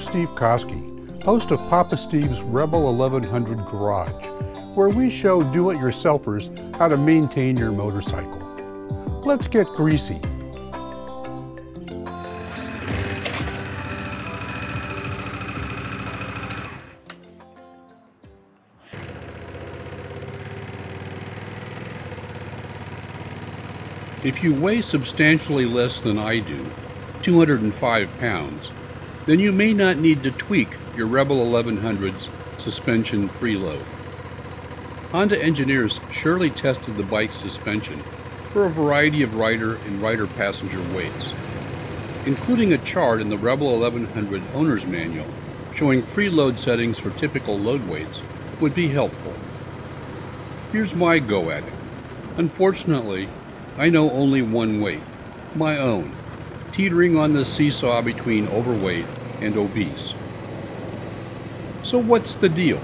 I'm Steve Koski, host of Papa Steve's Rebel 1100 Garage, where we show do-it-yourselfers how to maintain your motorcycle. Let's get greasy. If you weigh substantially less than I do, 205 pounds, then you may not need to tweak your Rebel 1100's suspension preload. Honda engineers surely tested the bike's suspension for a variety of rider and rider-passenger weights, including a chart in the Rebel 1100 owner's manual showing preload settings for typical load weights would be helpful. Here's my go at it. Unfortunately, I know only one weight, my own, teetering on the seesaw between overweight and obese. So what's the deal?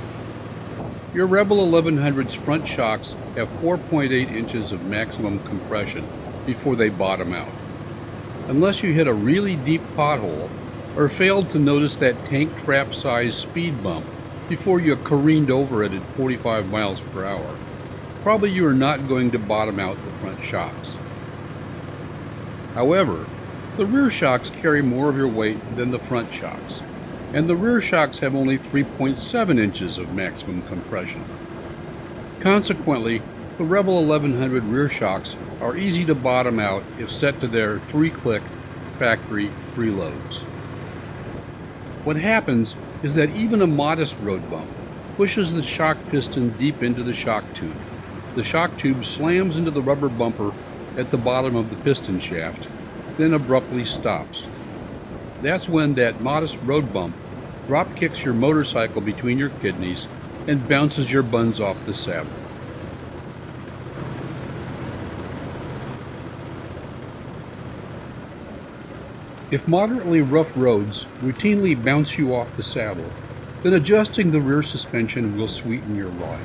Your Rebel 1100's front shocks have 4.8 inches of maximum compression before they bottom out. Unless you hit a really deep pothole or failed to notice that tank trap size speed bump before you careened over it at 45 miles per hour, probably you are not going to bottom out the front shocks. However, the rear shocks carry more of your weight than the front shocks, and the rear shocks have only 3.7 inches of maximum compression. Consequently, the Rebel 1100 rear shocks are easy to bottom out if set to their 3-click factory preloads. What happens is that even a modest road bump pushes the shock piston deep into the shock tube. The shock tube slams into the rubber bumper at the bottom of the piston shaft, then abruptly stops. That's when that modest road bump drop kicks your motorcycle between your kidneys and bounces your buns off the saddle. If moderately rough roads routinely bounce you off the saddle, then adjusting the rear suspension will sweeten your ride.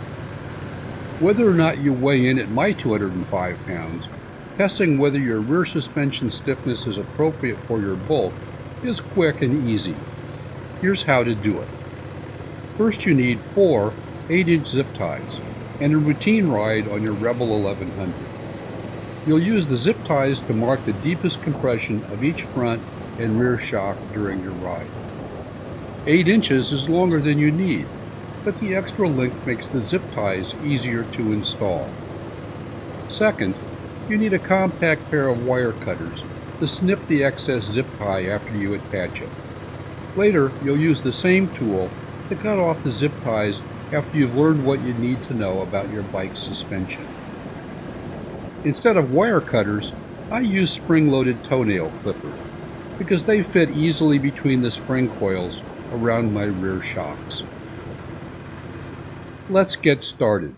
Whether or not you weigh in at my 205 pounds, testing whether your rear suspension stiffness is appropriate for your bulk is quick and easy. Here's how to do it. First, you need 4 8-inch zip ties and a routine ride on your Rebel 1100. You'll use the zip ties to mark the deepest compression of each front and rear shock during your ride. 8 inches is longer than you need, but the extra length makes the zip ties easier to install. Second, you need a compact pair of wire cutters to snip the excess zip tie after you attach it. Later, you'll use the same tool to cut off the zip ties after you've learned what you need to know about your bike's suspension. Instead of wire cutters, I use spring-loaded toenail clippers because they fit easily between the spring coils around my rear shocks. Let's get started.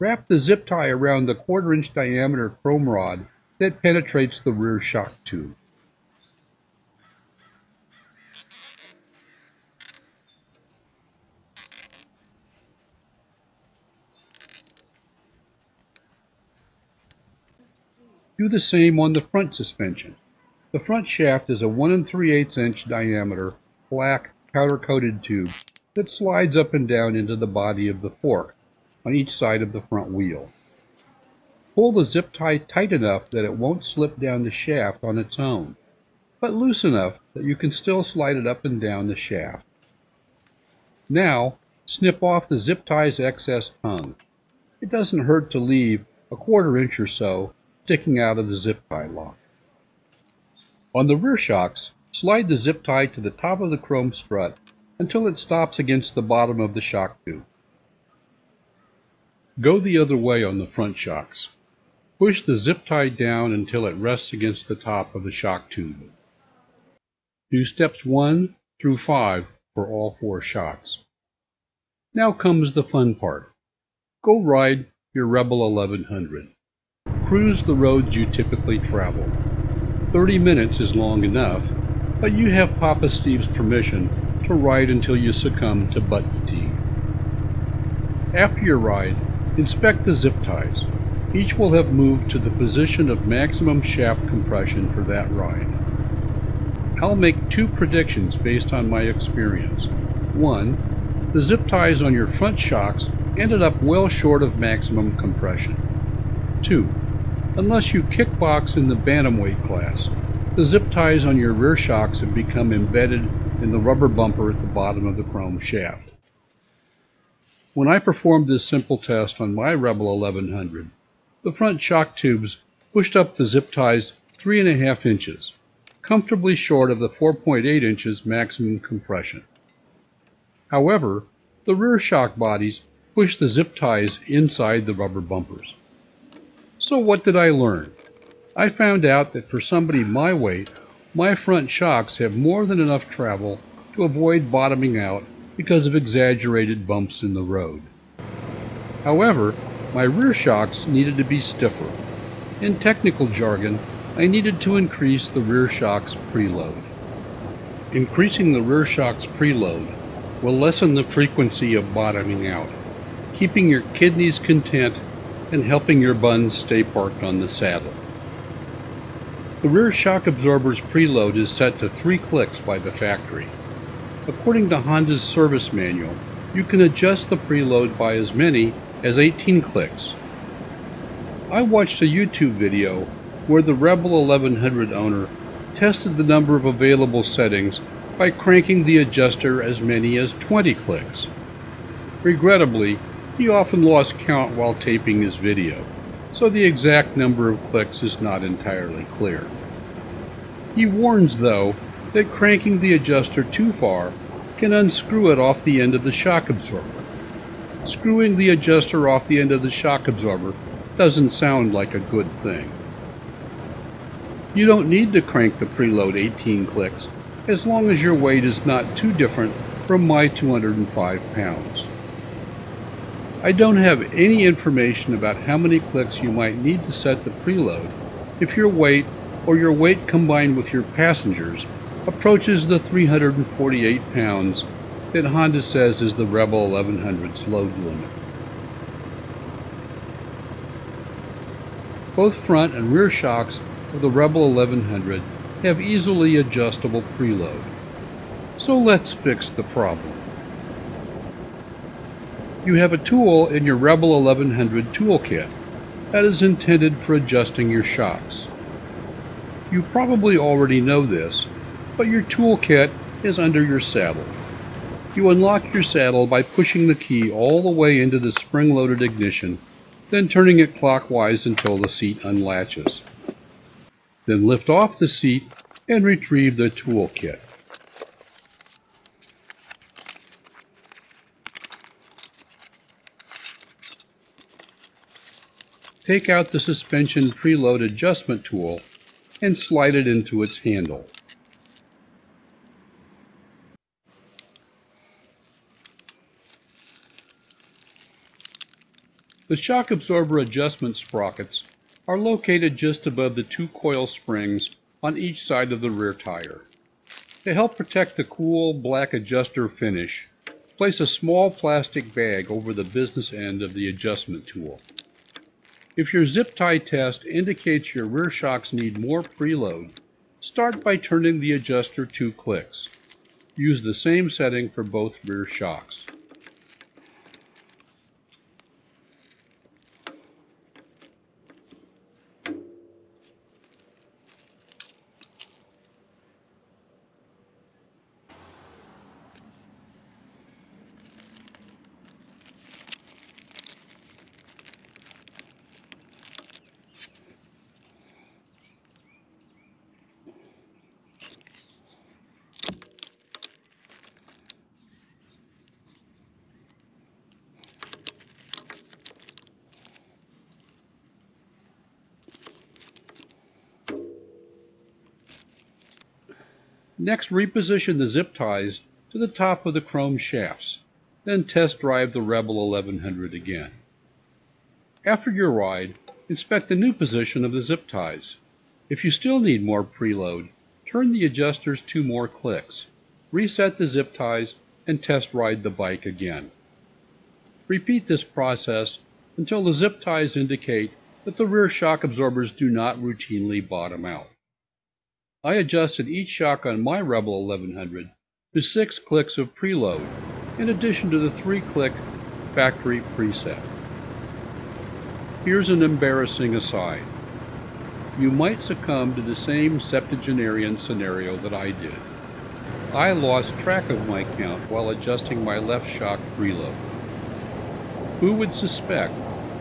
Wrap the zip tie around the 1/4-inch diameter chrome rod that penetrates the rear shock tube. Do the same on the front suspension. The front shaft is a 1 3/8-inch diameter black powder-coated tube that slides up and down into the body of the fork on each side of the front wheel. Pull the zip tie tight enough that it won't slip down the shaft on its own, but loose enough that you can still slide it up and down the shaft. Now, snip off the zip tie's excess tongue. It doesn't hurt to leave a 1/4 inch or so sticking out of the zip tie lock. On the rear shocks, slide the zip tie to the top of the chrome strut until it stops against the bottom of the shock tube. Go the other way on the front shocks. Push the zip tie down until it rests against the top of the shock tube. Do steps 1 through 5 for all 4 shocks. Now comes the fun part. Go ride your Rebel 1100. Cruise the roads you typically travel. 30 minutes is long enough, but you have Papa Steve's permission to ride until you succumb to butt fatigue. After your ride, inspect the zip ties. Each will have moved to the position of maximum shaft compression for that ride. I'll make two predictions based on my experience. One, the zip ties on your front shocks ended up well short of maximum compression. Two, unless you kickbox in the bantamweight class, the zip ties on your rear shocks have become embedded in the rubber bumper at the bottom of the chrome shaft. When I performed this simple test on my Rebel 1100, the front shock tubes pushed up the zip ties 3.5 inches, comfortably short of the 4.8 inches maximum compression. However, the rear shock bodies pushed the zip ties inside the rubber bumpers. So what did I learn? I found out that for somebody my weight, my front shocks have more than enough travel to avoid bottoming out because of exaggerated bumps in the road. However, my rear shocks needed to be stiffer. In technical jargon, I needed to increase the rear shock's preload. Increasing the rear shock's preload will lessen the frequency of bottoming out, keeping your kidneys content and helping your buns stay parked on the saddle. The rear shock absorber's preload is set to 3 clicks by the factory. According to Honda's service manual, you can adjust the preload by as many as 18 clicks. I watched a YouTube video where the Rebel 1100 owner tested the number of available settings by cranking the adjuster as many as 20 clicks. Regrettably, he often lost count while taping his video, so the exact number of clicks is not entirely clear. He warns, though, that cranking the adjuster too far can unscrew it off the end of the shock absorber. Screwing the adjuster off the end of the shock absorber doesn't sound like a good thing. You don't need to crank the preload 18 clicks as long as your weight is not too different from my 205 pounds. I don't have any information about how many clicks you might need to set the preload if your weight, or your weight combined with your passengers, approaches the 348 pounds that Honda says is the Rebel 1100's load limit. Both front and rear shocks of the Rebel 1100 have easily adjustable preload. So let's fix the problem. You have a tool in your Rebel 1100 toolkit that is intended for adjusting your shocks. You probably already know this, but your toolkit is under your saddle. You unlock your saddle by pushing the key all the way into the spring-loaded ignition, then turning it clockwise until the seat unlatches. Then lift off the seat and retrieve the toolkit. Take out the suspension preload adjustment tool and slide it into its handle. The shock absorber adjustment sprockets are located just above the 2 coil springs on each side of the rear tire. To help protect the cool black adjuster finish, place a small plastic bag over the business end of the adjustment tool. If your zip tie test indicates your rear shocks need more preload, start by turning the adjuster 2 clicks. Use the same setting for both rear shocks. Next, reposition the zip ties to the top of the chrome shafts, then test drive the Rebel 1100 again. After your ride, inspect the new position of the zip ties. If you still need more preload, turn the adjusters 2 more clicks, reset the zip ties, and test ride the bike again. Repeat this process until the zip ties indicate that the rear shock absorbers do not routinely bottom out. I adjusted each shock on my Rebel 1100 to 6 clicks of preload, in addition to the 3-click factory preset. Here's an embarrassing aside. You might succumb to the same septuagenarian scenario that I did. I lost track of my count while adjusting my left shock preload. Who would suspect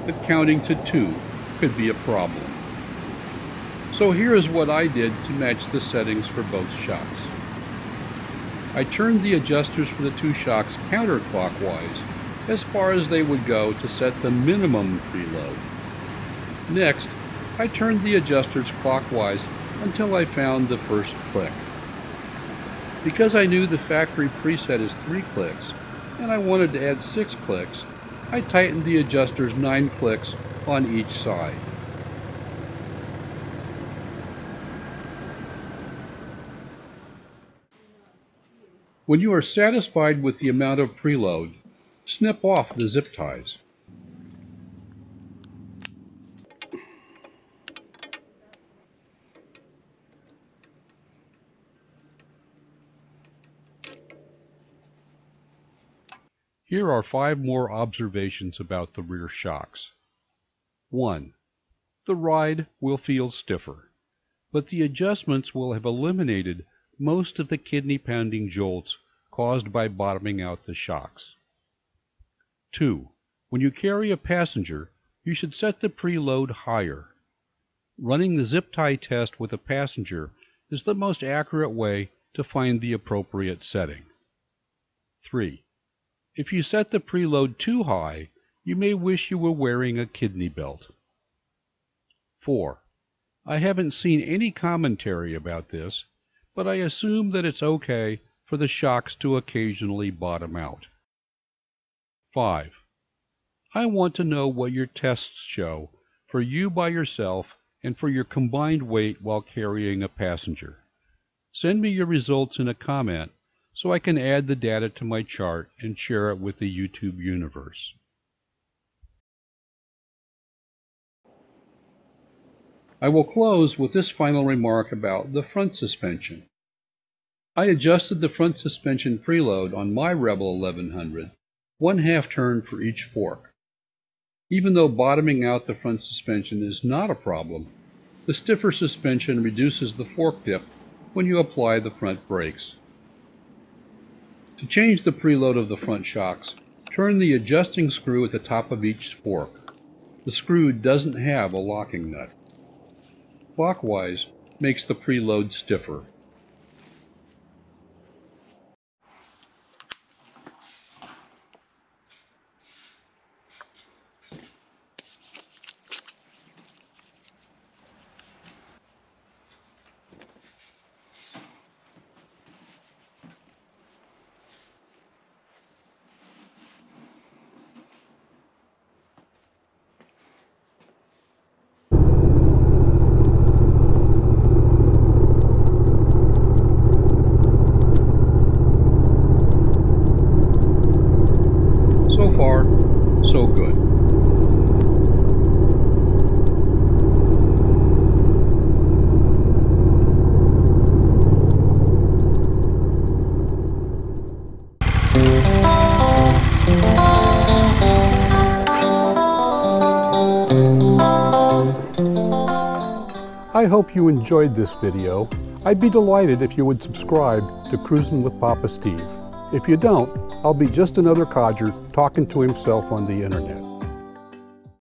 that counting to 2 could be a problem? So here is what I did to match the settings for both shocks. I turned the adjusters for the 2 shocks counterclockwise as far as they would go to set the minimum preload. Next, I turned the adjusters clockwise until I found the first click. Because I knew the factory preset is 3 clicks and I wanted to add 6 clicks, I tightened the adjusters 9 clicks on each side. When you are satisfied with the amount of preload, snip off the zip ties. Here are 5 more observations about the rear shocks. 1. The ride will feel stiffer, but the adjustments will have eliminated most of the kidney-pounding jolts caused by bottoming out the shocks. 2. When you carry a passenger, you should set the preload higher. Running the zip-tie test with a passenger is the most accurate way to find the appropriate setting. 3. If you set the preload too high, you may wish you were wearing a kidney belt. 4. I haven't seen any commentary about this, but I assume that it's okay for the shocks to occasionally bottom out. 5. I want to know what your tests show for you by yourself and for your combined weight while carrying a passenger. Send me your results in a comment so I can add the data to my chart and share it with the YouTube universe. I will close with this final remark about the front suspension. I adjusted the front suspension preload on my Rebel 1100, 1/2 turn for each fork. Even though bottoming out the front suspension is not a problem, the stiffer suspension reduces the fork dip when you apply the front brakes. To change the preload of the front shocks, turn the adjusting screw at the top of each fork. The screw doesn't have a locking nut. Clockwise makes the preload stiffer. I hope you enjoyed this video. I'd be delighted if you would subscribe to Cruisin' with Papa Steve. If you don't, I'll be just another codger talking to himself on the internet.